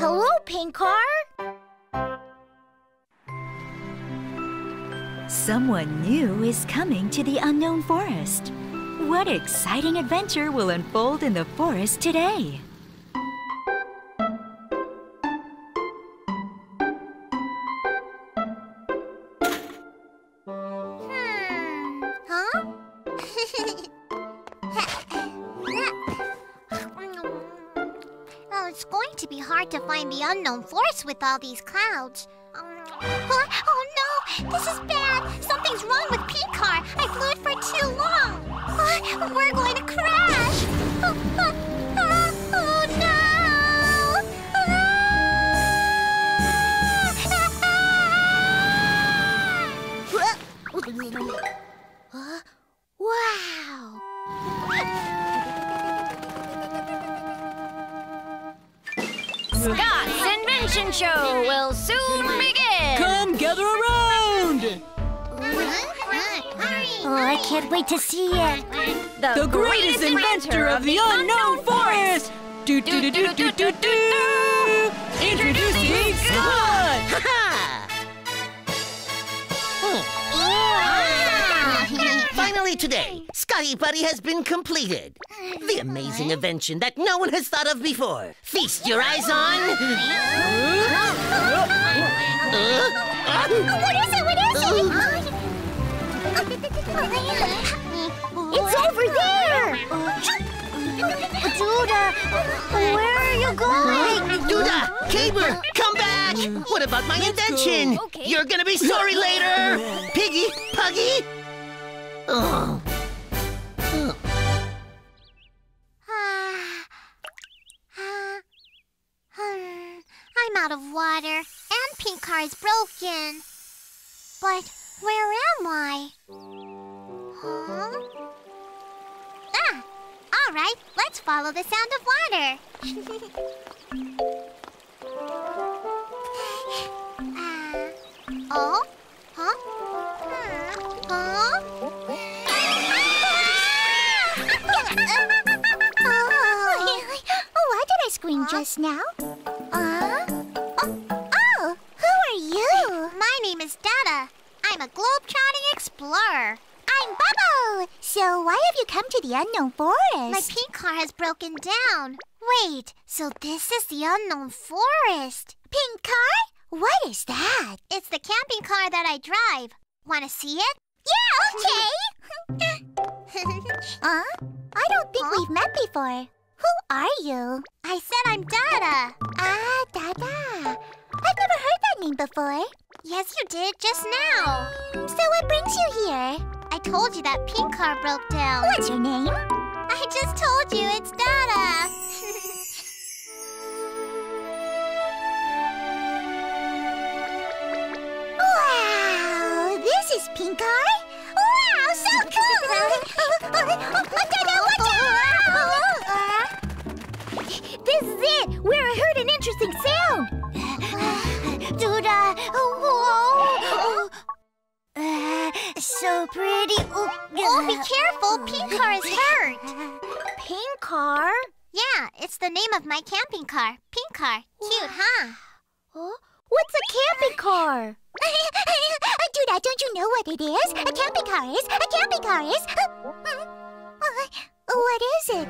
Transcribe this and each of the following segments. Hello, Pink Car. Someone new is coming to the unknown forest. What exciting adventure will unfold in the forest today? It's going to be hard to find the unknown forest with all these clouds. Oh no! This is bad! Something's wrong with Pink Car! I flew it for too long! We're going to crash! Oh no! Wow! Scott's invention show will soon begin! Come gather around! Oh, I can't wait to see it! The greatest inventor of the unknown forest! Introducing Scott! Finally today, Scotty Buddy has been completed. The amazing invention that no one has thought of before. Feast your eyes on... What is it? It's over there! Duda, where are you going? Duda, Kaper, come back! What about my invention? Okay. You're gonna be sorry later! Piggy, Puggy! I'm out of water, and Pink Car is broken. But where am I? Huh? Ah! All right, let's follow the sound of water. Oh? Huh? Huh? Scream just now? Oh, who are you? My name is Dada. I'm a globe-trotting explorer. I'm Bubble. So why have you come to the unknown forest? My Pink Car has broken down. Wait, so this is the unknown forest. Pink Car? What is that? It's the camping car that I drive. Want to see it? Yeah, okay. I don't think we've met before. Who are you? I said I'm Dada. Ah, Dada. I've never heard that name before. Yes, you did just now. So what brings you here? I told you that Pink Car broke down. What's your name? I just told you, it's Dada. Wow, this is Pink Car? Wow, so cool! Dada, watch out! This is it! Where I heard an interesting sound! Duda! Whoa! So pretty! Oh, be careful! Pink Car is hurt! Pink Car? Yeah, it's the name of my camping car. Pink Car. Cute, huh? Huh? What's a camping car? Duda, don't you know what it is? A camping car is! A camping car is! What is it?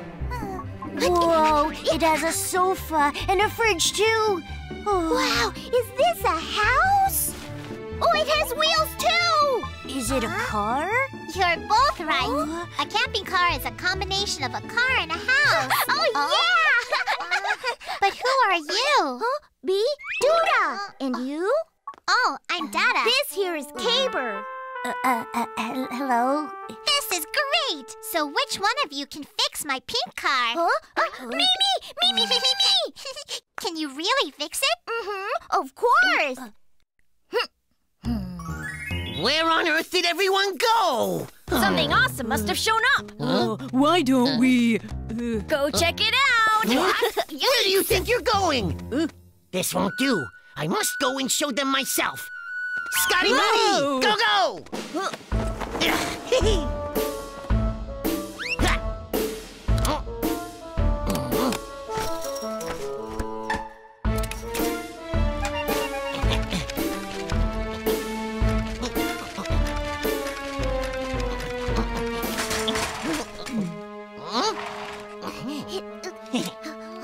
Whoa, it has a sofa and a fridge, too. Oh. Wow, is this a house? Oh, it has wheels, too. Is it a car? You're both right. A camping car is a combination of a car and a house. Yeah! But who are you? Me, Duda. And you? Oh, I'm Dada. This here is Kaper. Hello? This is great! So which one of you can fix my Pink Car? Huh? Me! Can you really fix it? Mm-hmm, of course! Where on earth did everyone go? Something awesome must have shown up. Why don't we... go check it out! What? Where do you think you're going? This won't do. I must go and show them myself. Scotty Buddy! Go, go!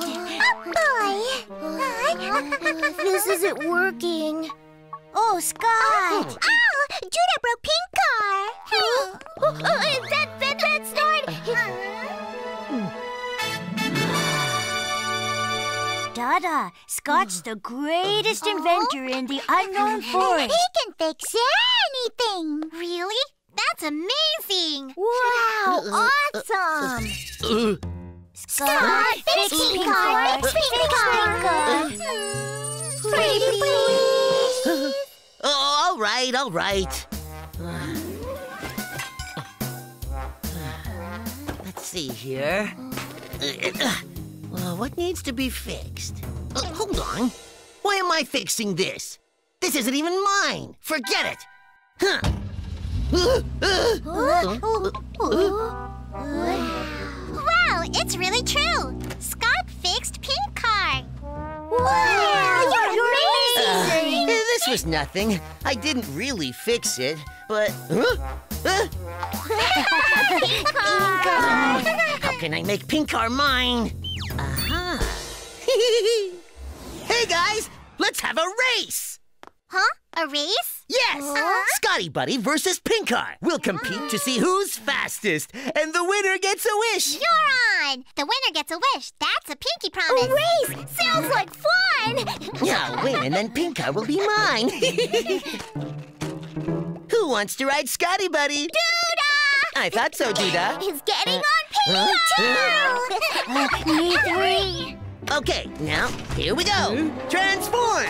Oh, boy! This isn't working. Oh, Scott! Oh! Duda broke Pink Car! Huh? Oh, that snort! Dada, Scott's the greatest inventor in the unknown forest. He can fix anything! Really? That's amazing! Wow! Awesome! Scott, fix Pink Car! Fix Pink Car! Pretty please! Oh, all right, all right. Let's see here. What needs to be fixed? Hold on. Why am I fixing this? This isn't even mine. Forget it. Huh. Wow, it's really true. Scott fixed Pink Car. Wow, you're amazing. This was nothing. I didn't really fix it, but... Pink Car! How can I make Pink Car mine? Uh-huh. Hey, guys! Let's have a race! Huh? A race? Yes! Scotty Buddy versus Pink Car. We'll compete to see who's fastest, and the winner gets a wish! You're on! The winner gets a wish. That's a pinky promise. A race! Sounds like fun! Yeah, I'll win, and then Pink Car will be mine. Who wants to ride Scotty Buddy? Duda! I thought so, Duda. He's getting on Pinky, too! Me three! Okay, now, here we go. Transform!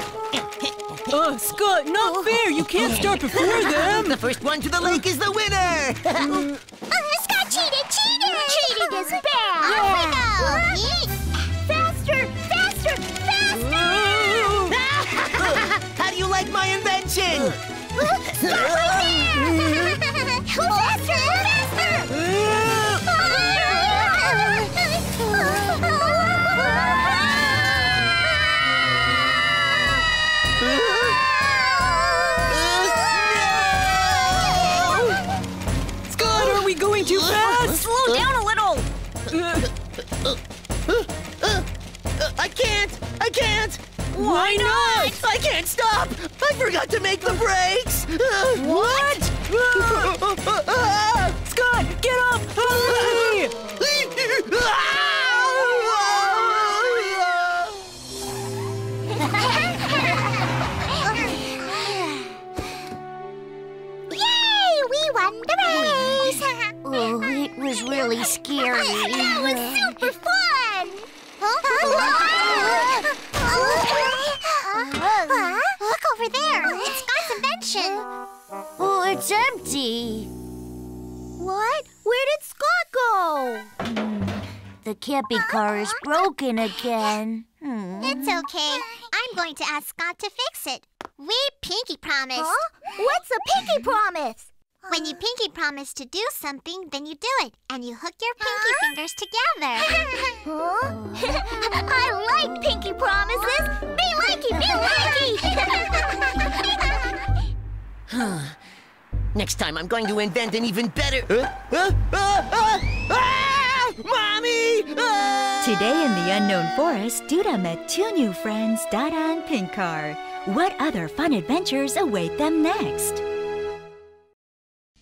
Scott, not fair! You can't start before them! The first one to the lake is the winner! Scott cheated! Cheated! Cheating is bad! Off we go! Faster! Faster! Faster! How do you like my invention? Scott, right there! Faster! Faster! Too fast. Slow down a little. I can't. Why not? I can't stop. I forgot to make the brakes. What? Scott, get up! Hurry! Yay! We won the race. Oh, it was really scary. That was super fun! Look over there. It's Scott's invention. Oh, it's empty. What? Where did Scott go? The camping car is broken again. It's okay. I'm going to ask Scott to fix it. We pinky promise. What's a pinky promise? When you pinky promise to do something, then you do it, and you hook your pinky fingers together. I like pinky promises! Be likey, be likey! Next time, I'm going to invent an even better... Mommy! Today in the Unknown Forest, Duda met two new friends, Dada and Pink Car. What other fun adventures await them next?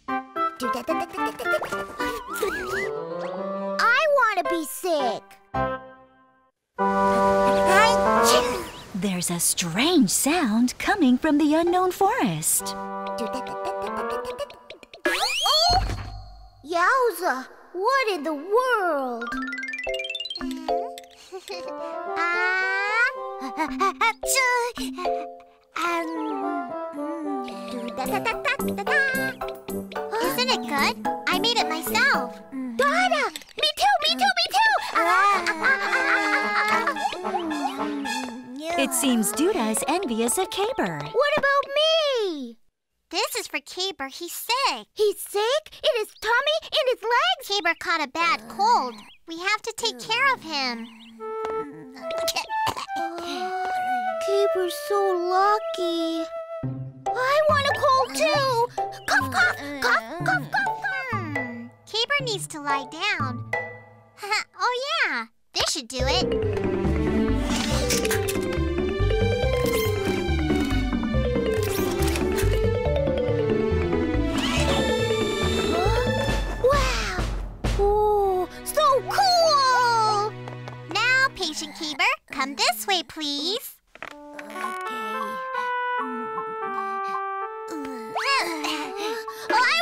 I want to be sick. There's a strange sound coming from the unknown forest. Oh! Yowza! What in the world? Isn't it good? I made it myself. Dada! Me too, me too, me too! It seems Duda is envious of Kaper. What about me? This is for Kaper. He's sick. He's sick? In his tummy? In his legs? Kaper caught a bad cold. We have to take care of him. Kaper's so lucky. I want a cold, too! Cough, cough, cough, cough, cough, cough! Kaper needs to lie down. Oh, yeah! That should do it. Kaper, come this way, please. I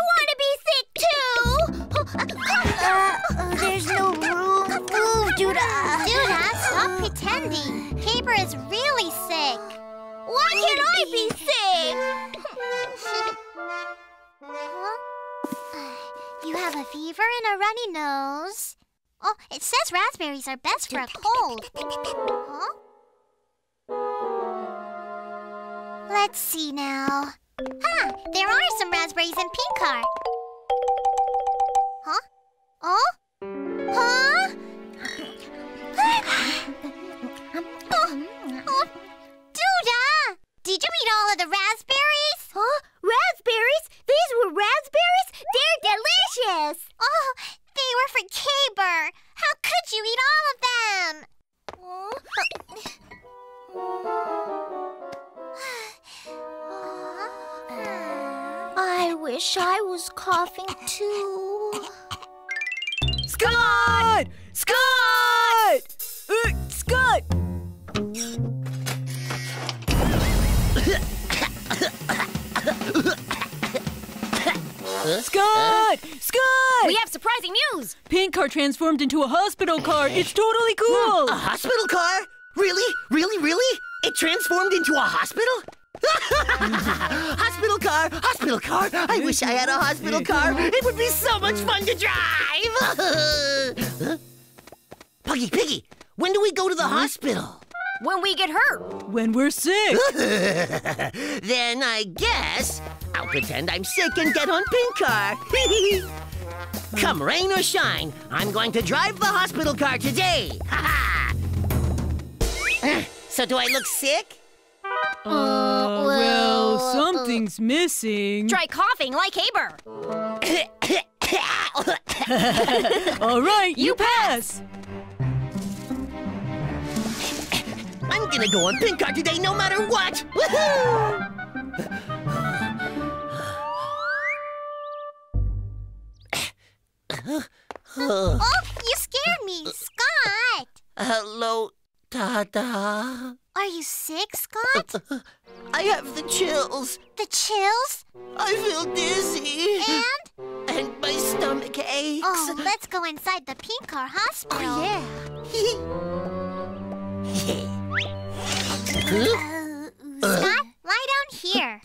want to be sick, too! There's no room. Ooh, Duda. Duda, stop pretending. Kaper is really sick. Why can't I be sick? You have a fever and a runny nose. Oh, it says raspberries are best for a cold. Huh? Let's see now. Ah, there are some raspberries in Pink Car. Huh? Oh? Huh? Oh, Duda! Did you eat all of the raspberries? Huh? Raspberries? These were raspberries? They're delicious! Oh, they were for Kaper. How could you eat all of them? I wish I was coughing too. Scott! Scott! Scott! Scott! Scott! We have surprising news! Pink Car transformed into a hospital car. It's totally cool! A hospital car? Really? Really? Really? It transformed into a hospital? Hospital car! Hospital car! I wish I had a hospital car. It would be so much fun to drive! Puggy Piggy, when do we go to the hospital? When we get hurt. When we're sick. Then I guess I'll pretend I'm sick and get on Pink Car. Come rain or shine, I'm going to drive the hospital car today. So do I look sick? Well, something's missing. Try coughing like Kaper. All right, you pass. I'm gonna go on Pink Car today no matter what! Woohoo! Oh, you scared me, Scott! Hello, Dada. Are you sick, Scott? I have the chills. The chills? I feel dizzy. And? And my stomach aches. Oh, let's go inside the Pink Car hospital. Oh, yeah. Scott, lie down here.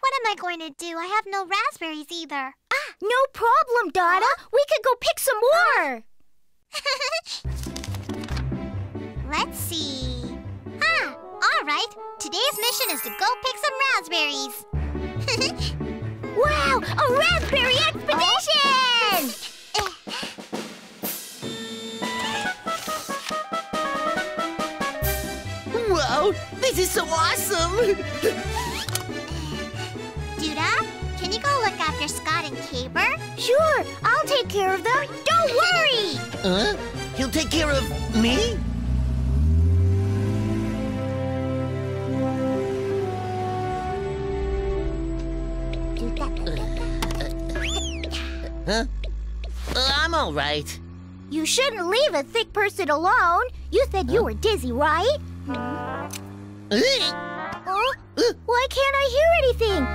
What am I going to do? I have no raspberries either. Ah, no problem, Dada. We could go pick some more. Let's see. Ah, all right. Today's mission is to go pick some raspberries. Wow, a raspberry expedition! Whoa, this is so awesome! Duda, can you go look after Scott and Kaper? Sure, I'll take care of them. Don't worry! He'll take care of me? I'm all right. You shouldn't leave a sick person alone. You said you were dizzy, right? Why can't I hear anything?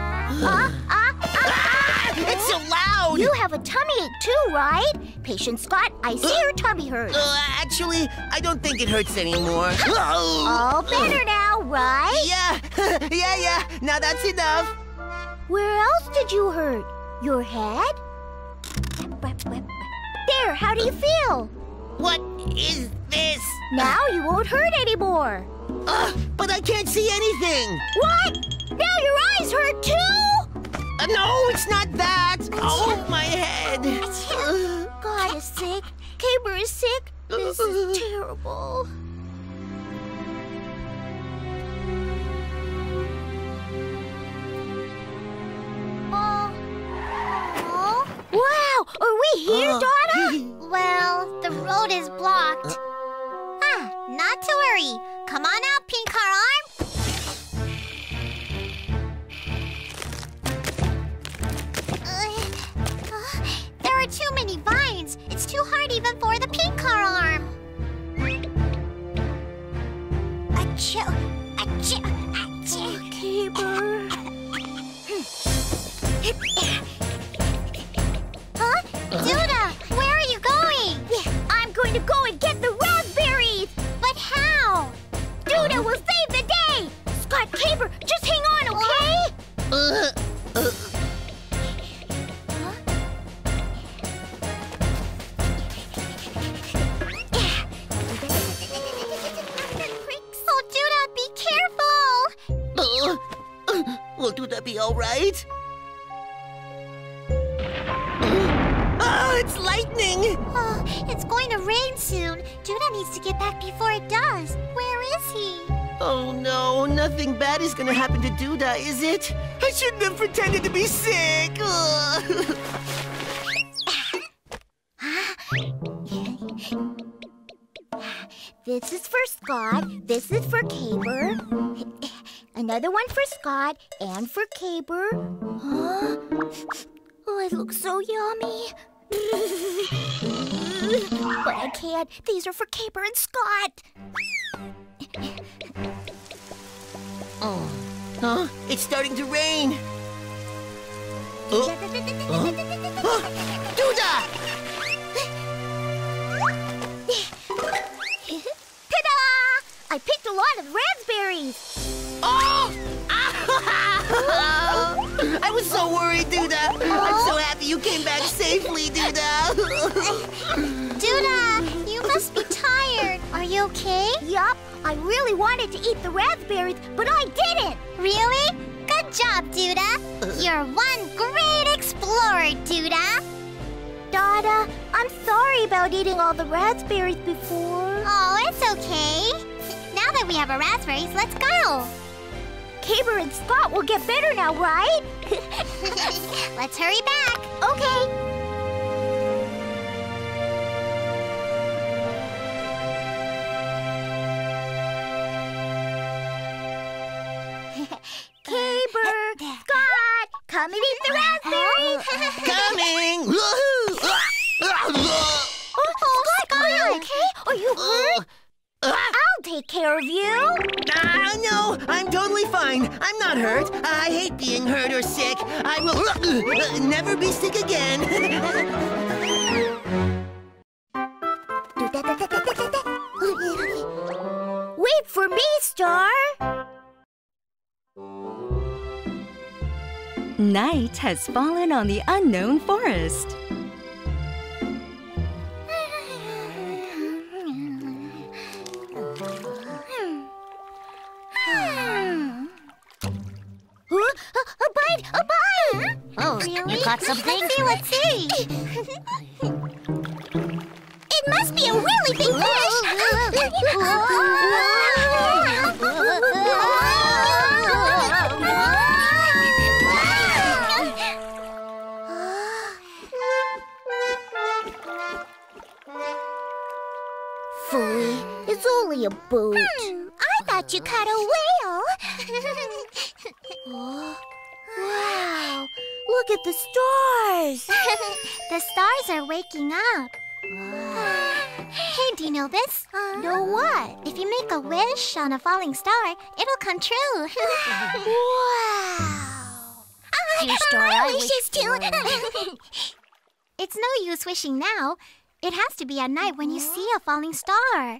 It's so loud! You have a tummy ache too, right? Patient Scott, I see your tummy hurts. Actually, I don't think it hurts anymore. All better now, right? Yeah, yeah. Now that's enough. Where else did you hurt? Your head? There, how do you feel? What is this? Now you won't hurt anymore. But I can't see anything. What? Now your eyes hurt too? No, it's not that. Oh, my head. God is sick. Kaper is sick. This is terrible. Wow, are we here, Dada? scary. Come on out, Pink Car Arm. There are too many vines. It's too hard even for the Pink Car Arm. Achoo, achoo, achoo. Kaper. Huh? Duda, where are you going? I'm going to go and get the raspberries. But how? Duda will save the day. Scott, Kaper, just hang on, okay? Will Duda be all right? Oh, it's lightning! Oh, it's going to rain soon. Duda needs to get back before it does. Where is he? Oh, no. Nothing bad is going to happen to Duda, is it? I shouldn't have pretended to be sick. This is for Scott. This is for Kaper. Another one for Scott and for Kaper. Huh? Oh, it looks so yummy. But I can't. These are for Kaper and Scott. Oh. Huh? It's starting to rain. Oh. Duda! Ta-da! I picked a lot of raspberries. Oh! I was so worried, Duda. I'm so happy you came back safely, Duda. Duda, you must be tired. Are you okay? Yup. I really wanted to eat the raspberries, but I didn't. Really? Good job, Duda. You're one great explorer, Duda. Dada, I'm sorry about eating all the raspberries before. Oh, it's okay. Now that we have our raspberries, let's go. Kaper and Scott will get better now, right? Let's hurry back. Okay. Kaper, Scott, come and eat the raspberries. Coming. Oh, Scott, are you okay? Are you hurt? I'll take care of you. No, I'm totally fine. I'm not hurt. I hate being hurt or sick. I will never be sick again. Wait for me, Star. Night has fallen on the unknown forest. A bite! Oh, really? You caught something? Let's see. It must be a really big fish! Fooey, it's only a boot. I thought you caught a whale. Wow! Look at the stars! The stars are waking up. Hey, do you know this? Know what? If you make a wish on a falling star, it'll come true. Wow! My wishes too! It's no use wishing now. It has to be at night when you see a falling star.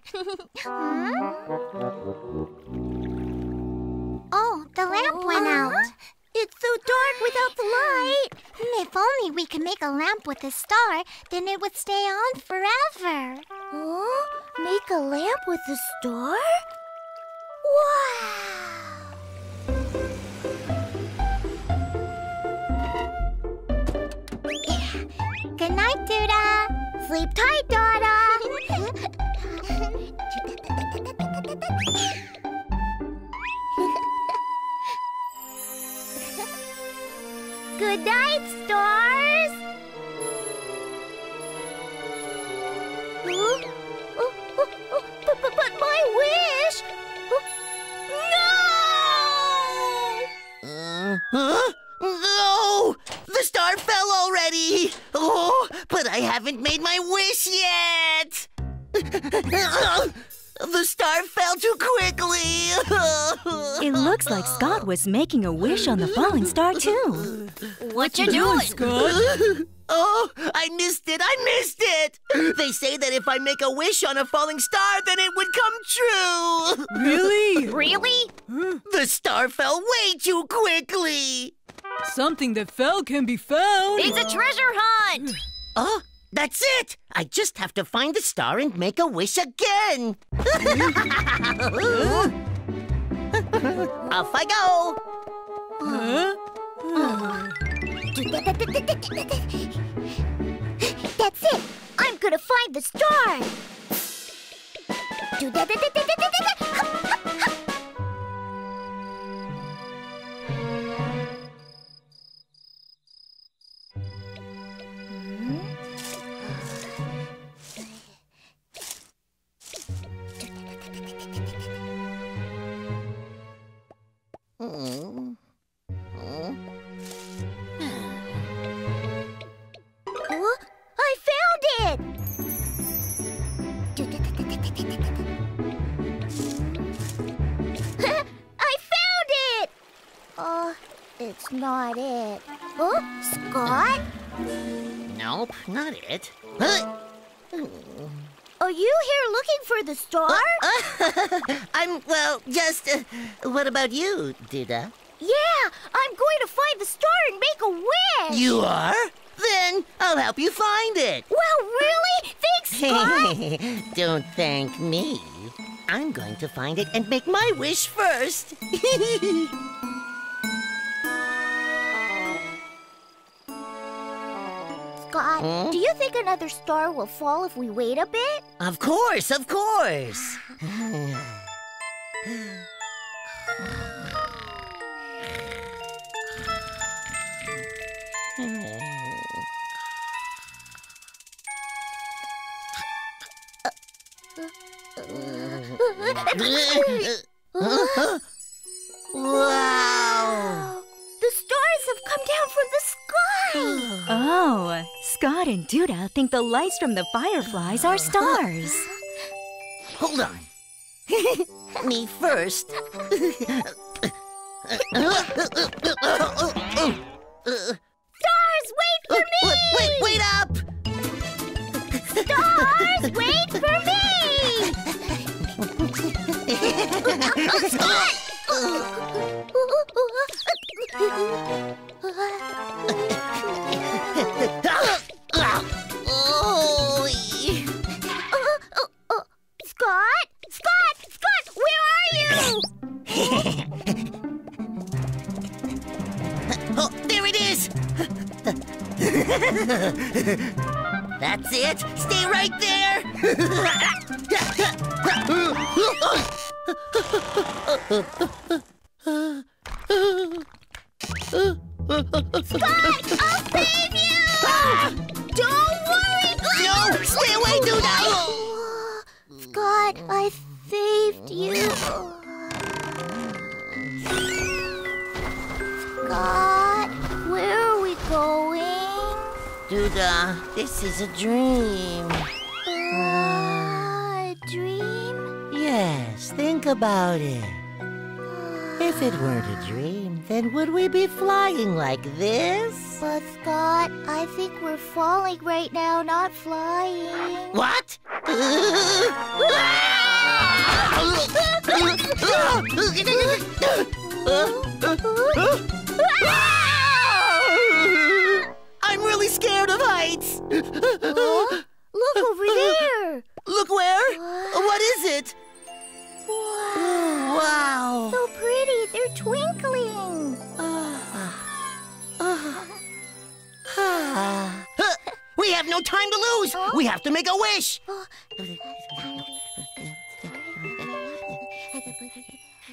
Oh, the lamp went out. It's so dark without the light. If only we could make a lamp with a star, then it would stay on forever. Oh, make a lamp with a star? Wow! Yeah. Good night, Duda. Sleep tight, Dada. Good night, stars! But my wish! finish yet! The star fell too quickly! It looks like Scott was making a wish on the falling star, too. What you doing, Scott? Oh, I missed it! I missed it! They say that if I make a wish on a falling star, then it would come true! Really? Really? The star fell way too quickly! Something that fell can be found! It's a treasure hunt! Oh, that's it! I just have to find the star and make a wish again! Off I go! Huh? That's it! I'm gonna find the star! Not it. Oh, Scott? Nope, not it. Huh? Are you here looking for the star? I'm, well, just... what about you, Duda? Yeah, I'm going to find the star and make a wish! You are? Then I'll help you find it. Well, really? Thanks, Scott! Don't thank me. I'm going to find it and make my wish first. Scott, do you think another star will fall if we wait a bit? Of course, of course. Wow! The stars have come down from the sky! Oh, Scott and Duda think the lights from the fireflies are stars. Hold on. Me first. Stars, wait for me! Wait up! Stars, wait for me! Scott! Scott, where are you? Oh, there it is! That's it! Stay right there! Scott, I'll save you! Don't worry! No! Stay away, Duda! Scott, I saved you. Scott, where are we going? Duda, this is a dream. A dream? Yes, think about it. If it weren't a dream, then would we be flying like this? But Scott, I think we're falling right now, not flying. What? I'm really scared of heights. Oh, look over there. Look where? What is it? Wow. Oh, wow. So pretty. They're twinkling. We have no time to lose! Oh. We have to make a wish! Oh.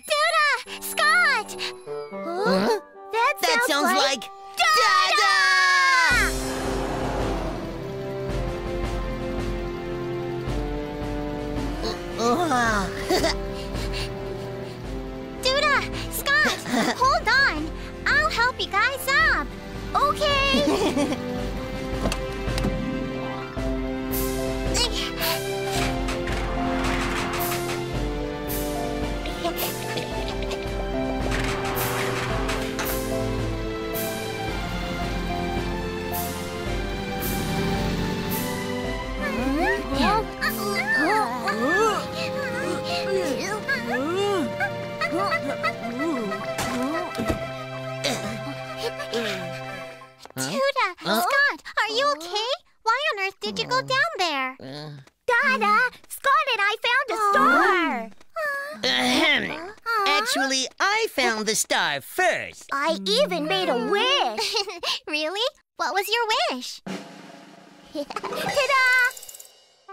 Duda! Scott! Huh? That sounds like... Dada! Duda! Scott! Hold on! I'll help you guys up! Okay! Dada, Scott and I found a star. Actually, I found the star first. I even made a wish. Really? What was your wish? Ta-da!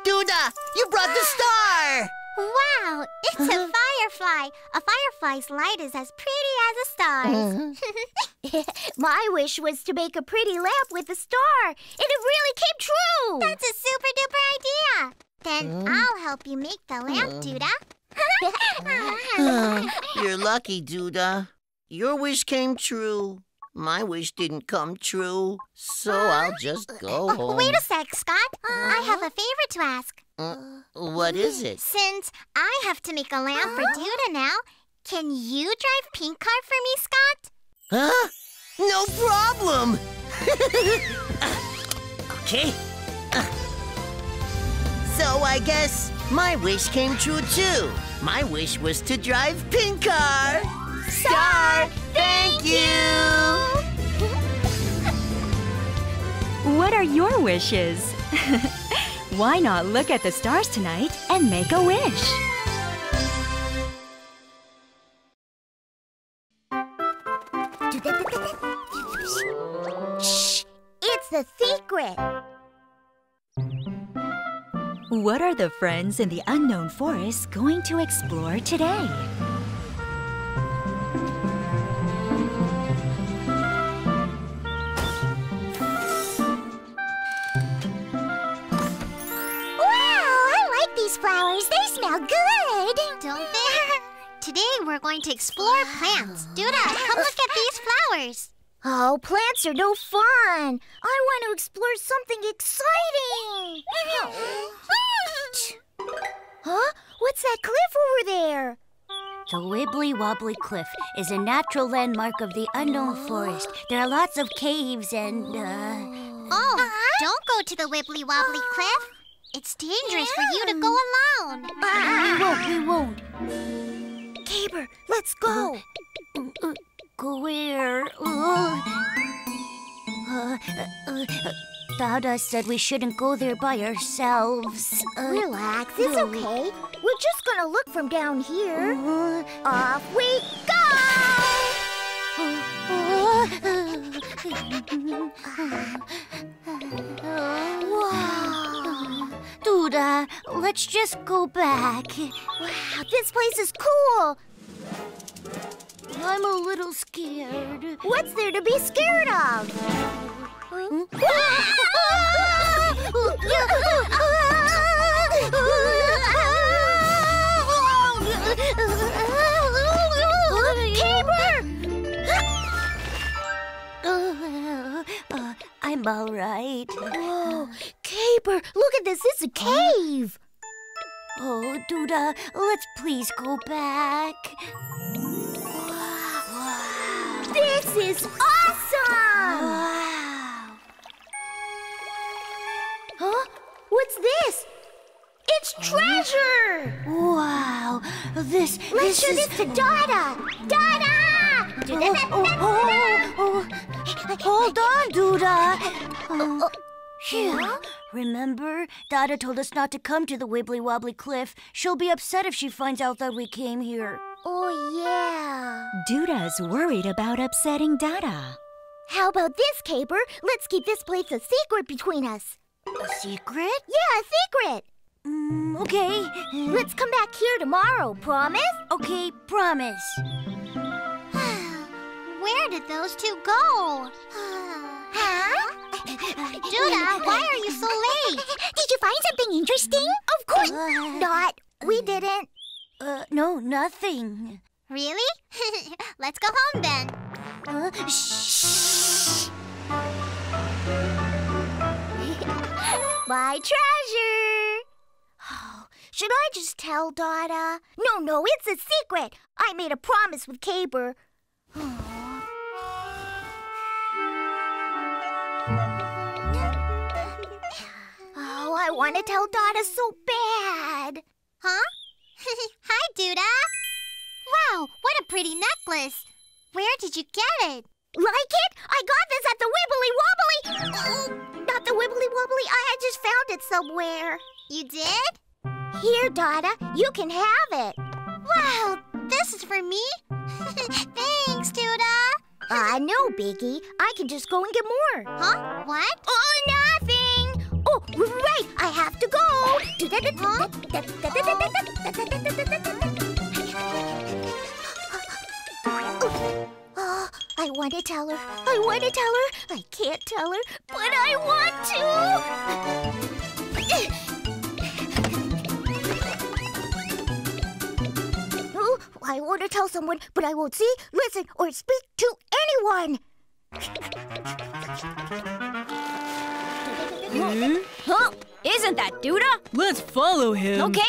Duda, you brought the star! Wow, it's a firefly. A firefly's light is as pretty as a star's. My wish was to make a pretty lamp with a star, and it really came true. That's a super-duper idea. Then I'll help you make the lamp, Duda. You're lucky, Duda. Your wish came true. My wish didn't come true, so I'll just go home. Wait a sec, Scott. I have a favor to ask. What is it? Since I have to make a lamp for Duda now, can you drive Pink Car for me, Scott? Huh? No problem! Okay. So I guess my wish came true, too. My wish was to drive Pink Car. Star, thank you! What are your wishes? Why not look at the stars tonight and make a wish? Shh! It's the secret! What are the friends in the unknown forest going to explore today? Flowers, they smell good! Don't they? Today we're going to explore plants. Duda, come look at these flowers. Oh, plants are no fun. I want to explore something exciting. Huh? What's that cliff over there? The Wibbly Wobbly Cliff is a natural landmark of the unknown forest. There are lots of caves and, don't go to the Wibbly Wobbly Cliff. It's dangerous for you to go alone. We won't. Kaper, let's go. Go where? Dada said we shouldn't go there by ourselves. Relax, it's okay. We're just gonna look from down here. Off we go! Wow. Duda, let's just go back. Wow, this place is cool. I'm a little scared. What's there to be scared of? I'm all right. Whoa, Kaper, look at this. It's a cave. Oh, Duda, let's please go back. Wow. This is awesome! Wow. Huh? What's this? It's treasure! Wow, this Let's show this to Dada! Dada! Hold on, Duda. Remember, Dada told us not to come to the Wibbly Wobbly Cliff. She'll be upset if she finds out that we came here. Oh, yeah. Duda's worried about upsetting Dada. How about this, Kaper? Let's keep this place a secret between us. A secret? Yeah, a secret. Okay. Let's come back here tomorrow, promise? Okay, promise. Where did those two go? Huh? Duda, why are you so late? Did you find something interesting? Of course not. We didn't. No, nothing. Really? Let's go home then. Shh. My treasure. Oh, should I just tell Dada? No, it's a secret. I made a promise with Kaper. I want to tell Dada so bad. Huh? Hi, Duda. Wow, what a pretty necklace. Where did you get it? Like it? I got this at the Wibbly Wobbly. Not the Wibbly Wobbly. I had just found it somewhere. You did? Here, Dada, you can have it. Wow, this is for me? Thanks, Duda. No, Biggie. I can just go and get more. Huh? What? Oh, nothing. Oh, right. I have to go. Huh? Oh, I want to tell her. I want to tell her. I can't tell her, but I want to. I want to tell someone, but I won't see, listen, or speak to anyone. Huh? Isn't that Duda? Let's follow him. Okay.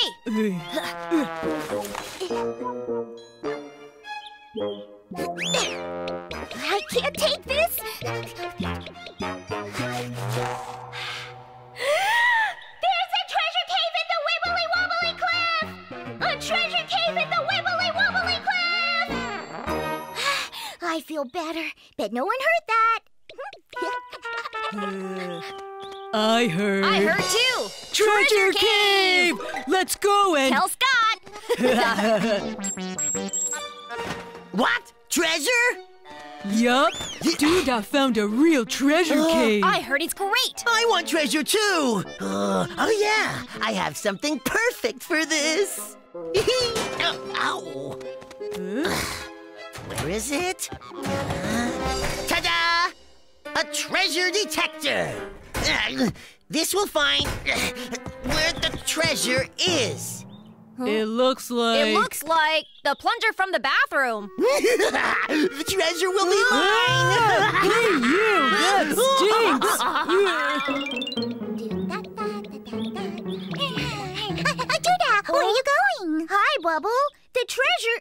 I can't take this. There's a treasure cave at the Wibbly Wobbly Cliff! A treasure cave at the Wibbly Wobbly Cliff! I feel better. Bet no one heard that. I heard. I heard too. Treasure cave! Let's go and tell Scott. What? Treasure? Yup. Duda found a real treasure cave. I heard it's great. I want treasure too. Oh yeah, I have something perfect for this. Ow. Where is it? Ta-da! A treasure detector. This will find where the treasure is. It looks like the plunger from the bathroom. The treasure will be mine. Hey, you! That stinks. Duda, where are you going? Hi, Bubble. The treasure.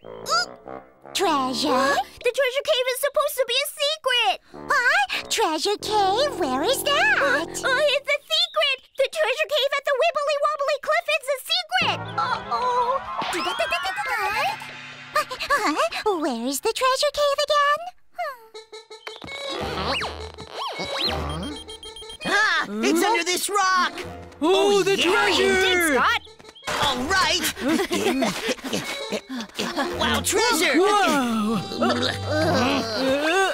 Treasure? The treasure cave is supposed to be a secret. What? Treasure cave? Where is that? It's a secret. The treasure cave at the Wibbly Wobbly Cliff is a secret! Uh-oh! Where is the treasure cave again? It's under this rock! Oh, the treasure! Scott! All right! Wow, treasure! Whoa!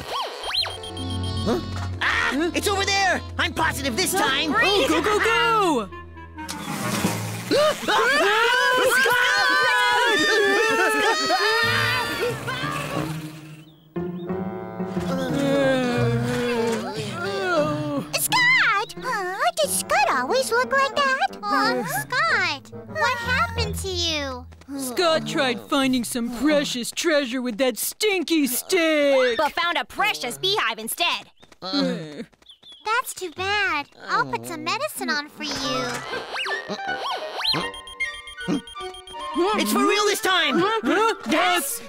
It's over there! I'm positive this time! Oh, go, go, go! Scott! Did Scott always look like that? Scott, what happened to you? Scott tried finding some precious treasure with that stinky stick! But found a precious beehive instead. That's too bad. I'll put some medicine on for you. It's for real this time! Yes!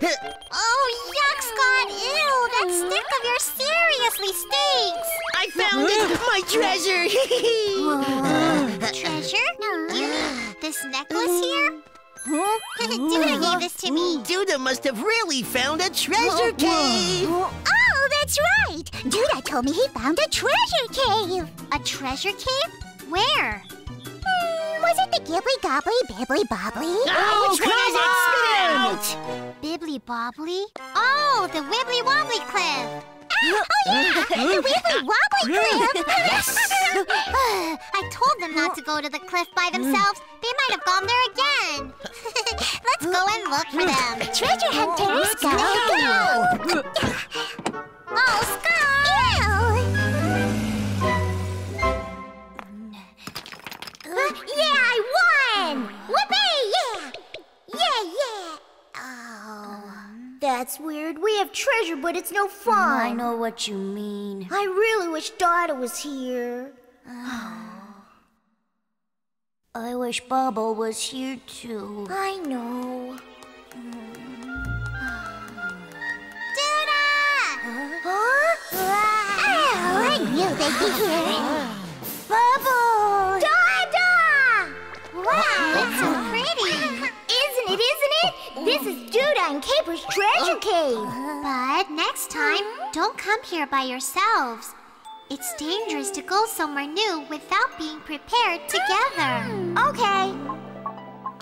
Oh, yuck, Scott! Ew, that stick of yours seriously stinks! I found it! My treasure! Treasure? This necklace here? Duda gave this to me. Duda must have really found a treasure cave! Oh, that's right! Duda told me he found a treasure cave! A treasure cave? Where? Was it the Gibbly Gobbly Bibbly Bobbly? Oh, which one is it? Spit it out! Bibbly Bobbly? Oh, the Wibbly Wobbly Cliff! The Wibbly Wobbly Cliff! Yes! I told them not to go to the cliff by themselves. They might have gone there again. Let's go and look for them. Treasure hunters, go! Oh, Scott! Yeah, I won! Whoopee! Yeah! Yeah, yeah! That's weird. We have treasure, but it's no fun. I know what you mean. I really wish Dada was here. I wish Bubble was here, too. I know. Duda! Huh? Oh, I knew they'd be here. Bubble! Dada! Wow, it's so pretty. Isn't it? This is Duda and Kaper's treasure cave. But next time, don't come here by yourselves. It's dangerous to go somewhere new without being prepared together. Okay.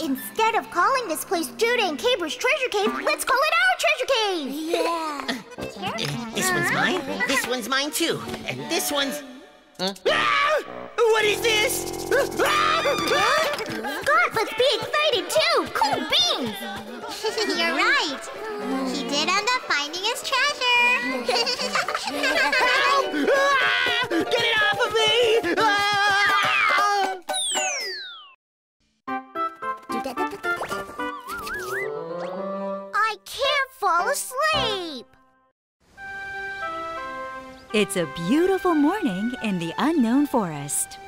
Instead of calling this place Duda and Kaper's treasure cave, let's call it our treasure cave! Yeah. This one's mine, this one's mine too, and this one's... Ah! What is this? God, let's be excited too! Cool beans! You're right. He did end up finding his treasure. Help! Ah! Get it off of me! Ah! I can't fall asleep. It's a beautiful morning in the unknown forest.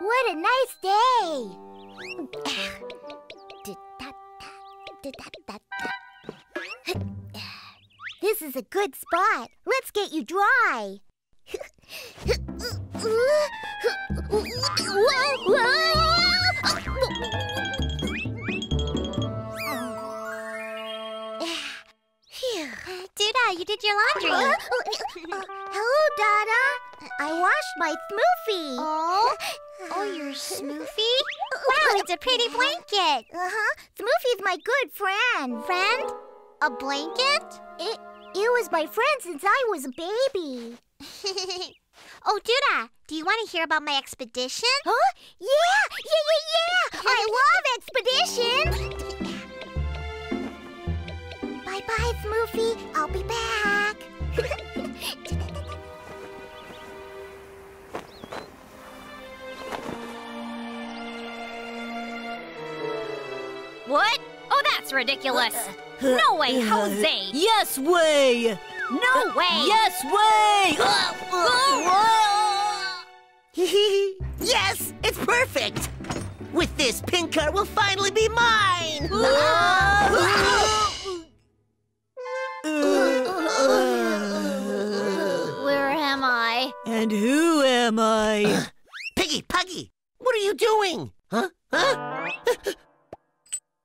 What a nice day! This is a good spot. Let's get you dry. Duda, you did your laundry. Hello, Dada. I washed my Smoofy. Oh, your Smoofy? Wow, it's a pretty blanket. Smoofy's my good friend. Friend? A blanket? It was my friend since I was a baby. Oh, Duda, do you want to hear about my expedition? Huh? Yeah! I love expeditions! Bye-bye, Smoofy. I'll be back. What? Oh, that's ridiculous. No way, Jose. Yes way. No way! Yes way! Yes! It's perfect! With this, Pink Car will finally be mine! Where am I? And who am I? Piggy, Puggy! What are you doing? Huh?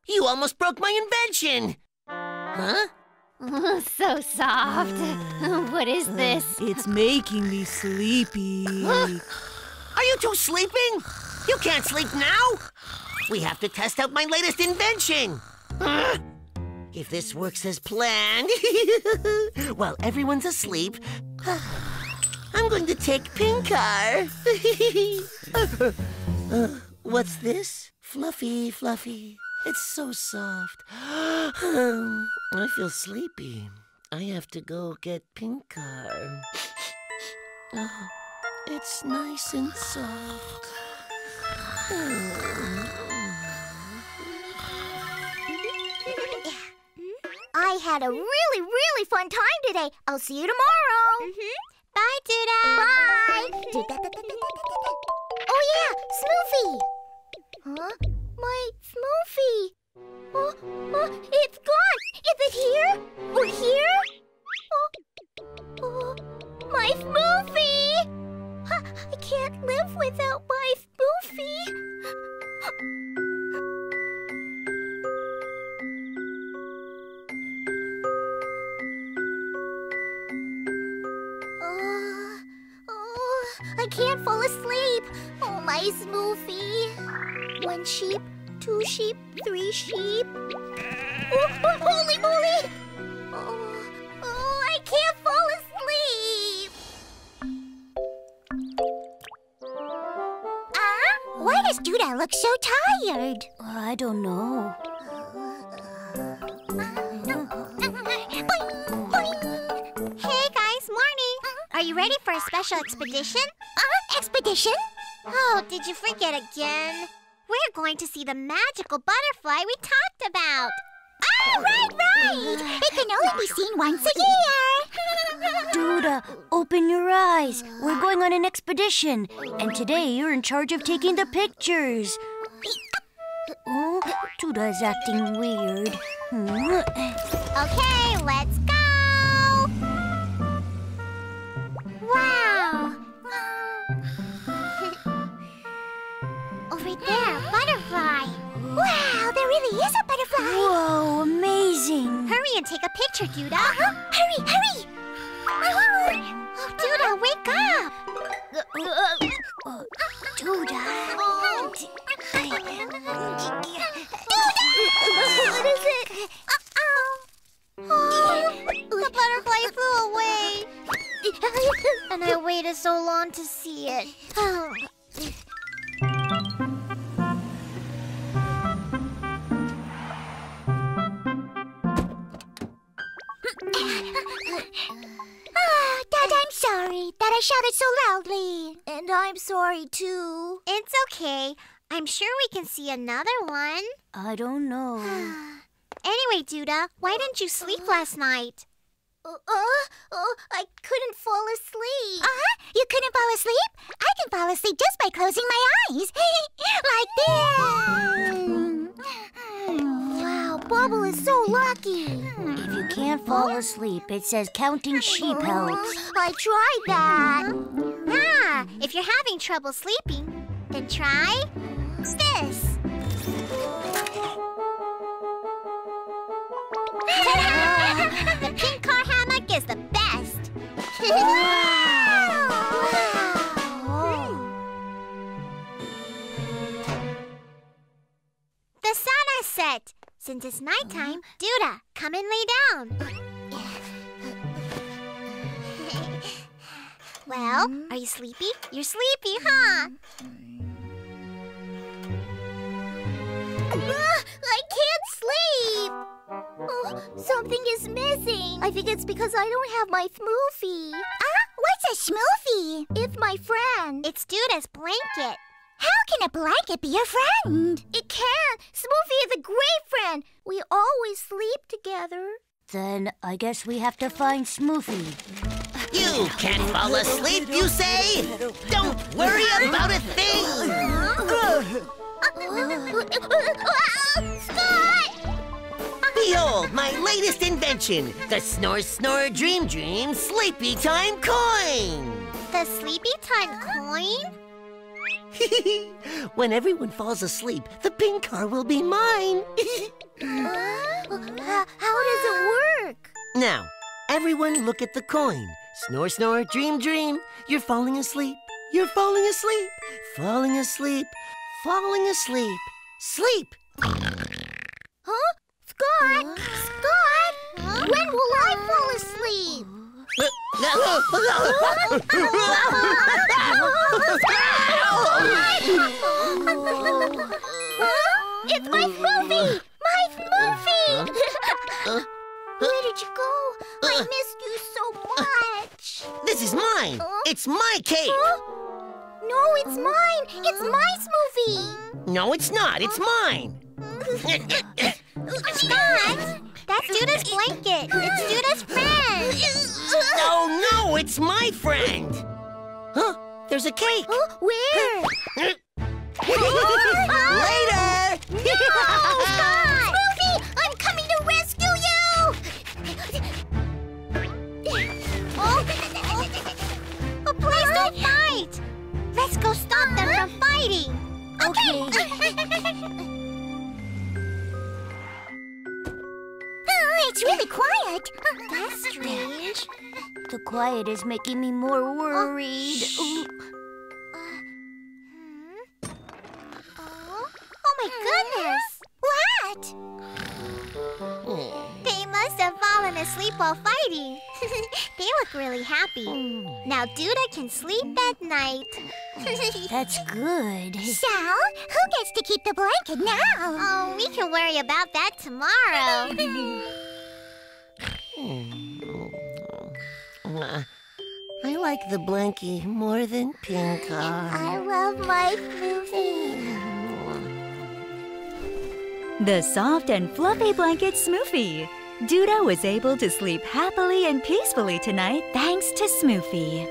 You almost broke my invention! Huh? So soft. What is this? It's making me sleepy. Are you two sleeping? You can't sleep now. We have to test out my latest invention. If this works as planned, while everyone's asleep, I'm going to take Pink Car. What's this? Fluffy, fluffy. It's so soft. I feel sleepy. I have to go get Pink Car. Oh, it's nice and soft. I had a really fun time today. I'll see you tomorrow. Bye, Duda. Bye. Oh, yeah, Smoofy. Huh? My Smoofy! It's gone! Is it here? Or here? My Smoofy! I can't live without my Smoofy! I can't fall asleep! Oh, my Smoofy! One sheep. Two sheep, three sheep. Holy moly! I can't fall asleep! Why does Duda look so tired? I don't know. Hey guys, morning! Are you ready for a special expedition? Expedition? Oh, did you forget again? We're going to see the magical butterfly we talked about. Oh, right! It can only be seen once a year. Duda, open your eyes. We're going on an expedition. And today you're in charge of taking the pictures. Oh, Duda is acting weird. Okay, let's go. Wow. Over there, butterfly. Wow, there really is a butterfly. Whoa, amazing. Hurry and take a picture adventure, Duda. Hurry, hurry! Oh, Duda, wake up! Duda? Duda! What is it? The butterfly flew away. And I waited so long to see it. Dada, I'm sorry that I shouted so loudly. And I'm sorry, too. It's okay. I'm sure we can see another one. I don't know. Anyway, Duda, why didn't you sleep last night? I couldn't fall asleep. You couldn't fall asleep? I can fall asleep just by closing my eyes. Like this. Wow, Bubble is so lucky. If you can't fall asleep, it says counting sheep helps. I tried that. If you're having trouble sleeping, then try this. The Pink Car hammock is the best. The sun has set. Since it's nighttime, Duda, come and lay down. Well, are you sleepy? You're sleepy, huh? I can't sleep. Something is missing. I think it's because I don't have my Smoofy. What's a Smoofy? It's my friend. It's Duda's blanket. How can a blanket be your friend? It can't. Smoofy is a great friend. We always sleep together. Then I guess we have to find Smoofy. You can't fall asleep, you say? Don't worry about a thing. Scott! Behold, my latest invention, the Snore Dream Dream Sleepy Time Coin! The Sleepy Time Coin? When everyone falls asleep, the Pink Car will be mine! How does it work? Now, everyone look at the coin. Snore, snore, dream, dream. You're falling asleep. You're falling asleep. Falling asleep. Falling asleep. Sleep! Huh? Scott! Scott! When will I fall asleep? It's my Smoofy! My Smoofy! Where did you go? I missed you so much. This is mine. It's my cake. No, it's mine. It's my Smoofy. No, it's not. It's mine. Scott! That's Duda's blanket. It's Duda's friend. Oh, no, it's my friend. Huh? There's a cake. Where? Later! No, Scott! Smoofy, I'm coming to rescue you! Oh, please don't fight! Let's go stop them from fighting. Okay. It's really quiet. That's strange. The quiet is making me more worried. Oh my goodness! What? They must have fallen asleep while fighting. They look really happy. Now Duda can sleep at night. That's good. So, who gets to keep the blanket now? Oh, we can worry about that tomorrow. I like the blankie more than Pink Car. I love my Smoofy. The soft and fluffy blanket Smoofy. Duda was able to sleep happily and peacefully tonight thanks to Smoofy.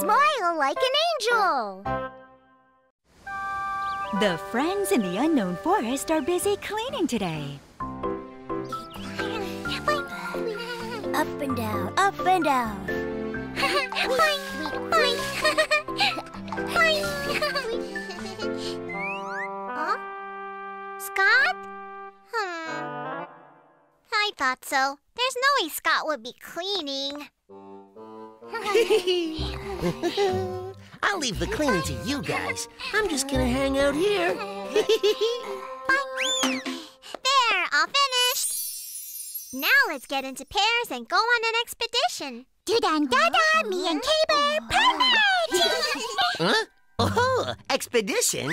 Smile like an angel! The friends in the unknown forest are busy cleaning today. Up and down, up and down. Boink, boink, boink. Huh? Scott? I thought so. There's no way Scott would be cleaning. I'll leave the cleaning to you guys. I'm just gonna hang out here. There, all finished. Now let's get into pairs and go on an expedition. Duda and Dada, me and Kaper, perfect! Huh? Oh, expedition?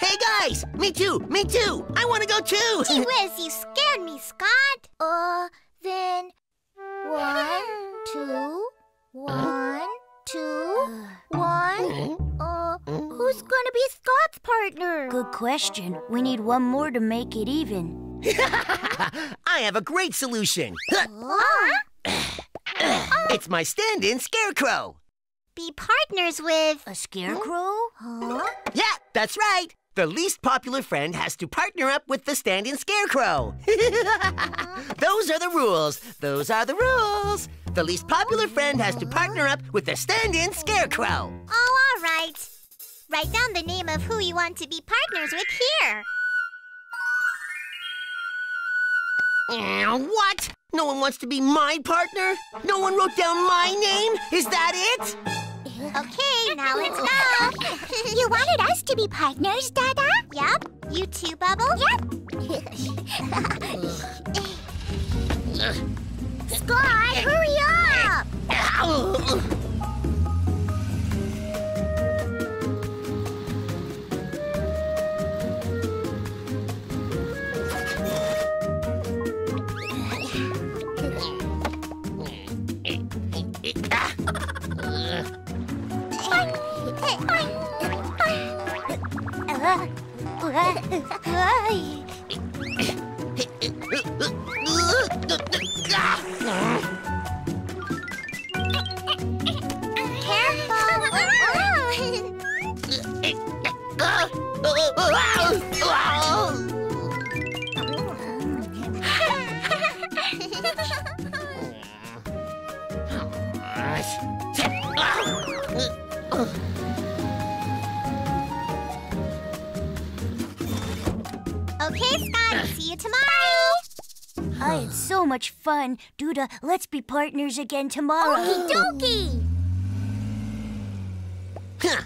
Hey guys, me too. I want to go too. Gee whiz, you scared me, Scott. Then 1, 2, 1, 2, 1. Who's gonna be Scott's partner? Good question. We need one more to make it even. I have a great solution. It's my stand-in scarecrow. Be partners with... a scarecrow? Huh? Yeah, that's right. The least popular friend has to partner up with the stand-in scarecrow. Those are the rules. Those are the rules. The least popular friend has to partner up with the stand-in scarecrow. Oh, all right. Write down the name of who you want to be partners with here. What? No one wants to be my partner? No one wrote down my name? Is that it? Okay, now let's go. You wanted us to be partners, Dada? Yep. You too, Bubble? Yep. Scott, hurry up! Much fun. Duda, let's be partners again tomorrow. Okie dokie! Huh.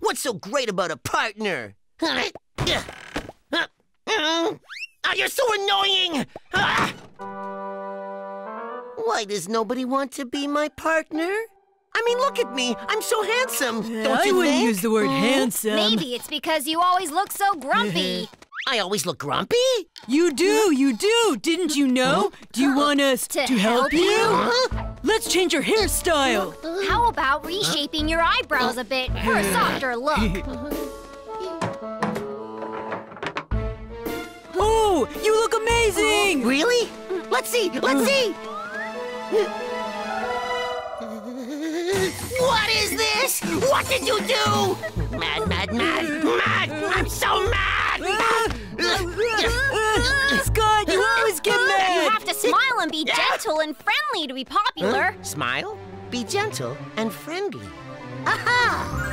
What's so great about a partner? Oh, you're so annoying! Why does nobody want to be my partner? I mean, look at me. I'm so handsome. Don't you wouldn't use the word handsome. Maybe it's because you always look so grumpy. I always look grumpy? You do. Didn't you know? Do you want us to help you? Let's change your hairstyle. How about reshaping your eyebrows a bit for a softer look? Oh, you look amazing! Really? Let's see. What is this? What did you do? Mad. I'm so mad. Scott, you always get mad. You have to smile and be gentle and friendly to be popular. Smile, be gentle, and friendly. Aha!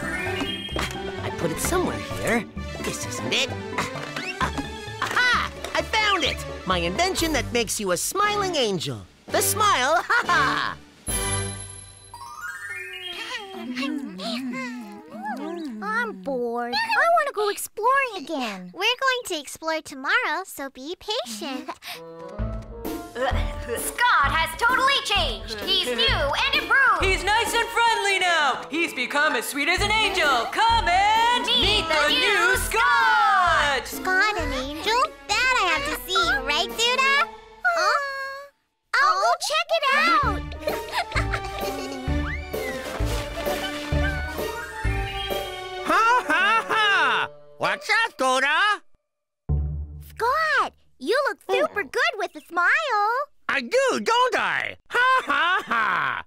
I put it somewhere here. This isn't it. Aha! I found it. My invention that makes you a smiling angel. The smile, haha! I'm bored. I want to go exploring again. We're going to explore tomorrow, so be patient. Scott has totally changed. He's new and improved. He's nice and friendly now. He's become as sweet as an angel. Come and meet the new Scott! Scott, an angel? That I have to see, right, Duda? I'll go check it out. What's up, Duda? Scott, you look super good with a smile. I do, don't I? Ha-ha-ha!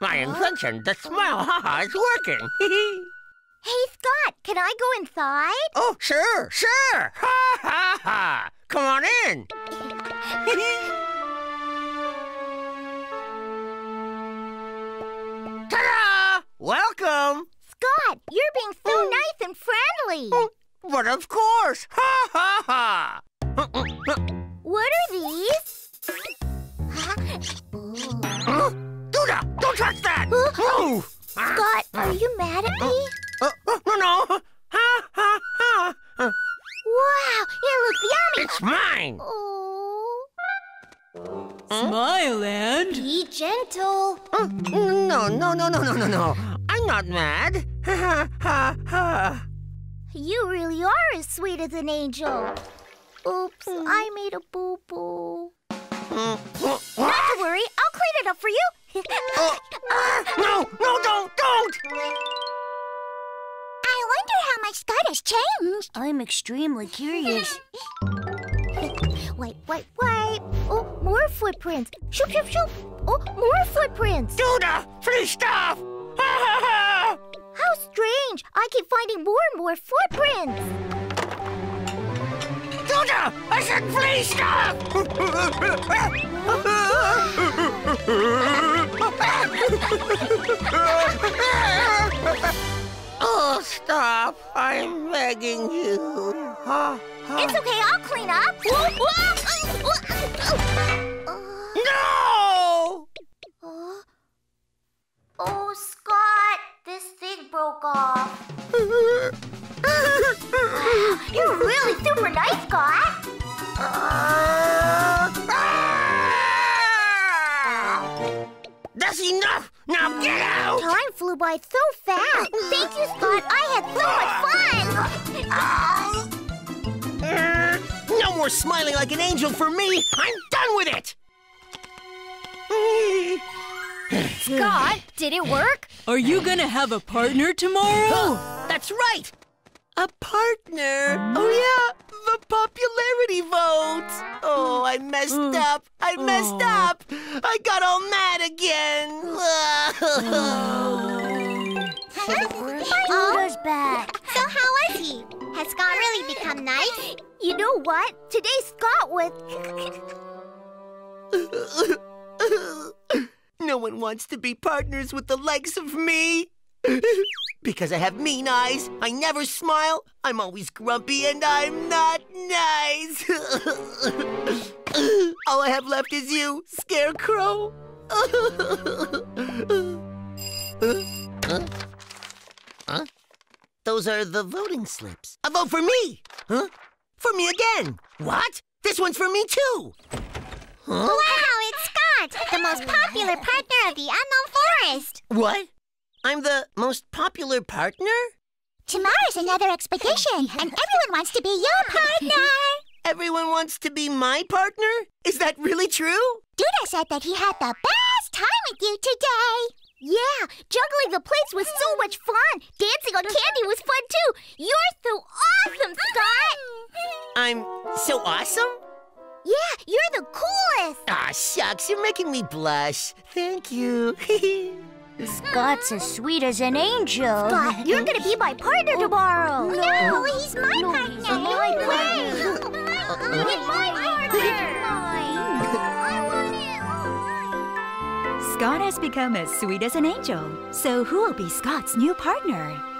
My invention, the smile, ha-ha, is working. Hey, Scott, can I go inside? Oh, sure. Ha-ha-ha! Come on in. Ta-da! Welcome! Scott, you're being so nice and friendly. But of course! Ha ha ha! What are these? Huh? Duda, don't touch that! Move! Scott, are you mad at me? No! Ha ha ha! Wow, it looks yummy! It's mine! Oh. Smile and... Be gentle! No. I'm not mad. Ha ha ha! You really are as sweet as an angel. Oops, I made a boo-boo. Not to worry, I'll clean it up for you. No, don't! I wonder how much Scott has changed. I'm extremely curious. Wipe. Oh, more footprints. Shoop. Oh, more footprints. Duda, please stop! How strange! I keep finding more and more footprints! Duda! I said please stop! Oh, stop! I'm begging you. It's okay, I'll clean up. No! Oh, Scott, this thing broke off. Wow, you're really super nice, Scott. That's enough! Now get out! Time flew by so fast. Thank you, Scott. I had so much fun. No more smiling like an angel for me. I'm done with it. Scott, did it work? Are you gonna have a partner tomorrow? Oh, that's right! A partner? Oh, yeah, the popularity vote! Oh, I messed up! I got all mad again! Duda's back. So how was he? Has Scott really become nice? You know what? Today Scott was... No one wants to be partners with the likes of me. Because I have mean eyes, I never smile, I'm always grumpy, and I'm not nice. All I have left is you, Scarecrow. Huh? Those are the voting slips. A vote for me. Huh? For me again. What? This one's for me, too. Huh? Wow, it's Scott, the most popular partner of the Unknown Forest. What? I'm the most popular partner? Tomorrow's another expedition, and everyone wants to be your partner. Everyone wants to be my partner? Is that really true? Duda said that he had the best time with you today. Yeah, juggling the plates was so much fun. Dancing on candy was fun, too. You're so awesome, Scott. I'm so awesome? Yeah, you're the coolest! Aw, shucks, you're making me blush. Thank you. Scott's as sweet as an angel. Scott, you're gonna be my partner tomorrow. No, he's my partner. No way! He's my partner! Scott has become as sweet as an angel. So who will be Scott's new partner?